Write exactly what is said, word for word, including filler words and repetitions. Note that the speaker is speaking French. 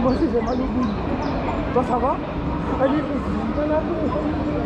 Moi aussi j'aime aller. Toi ça va? Allez, on a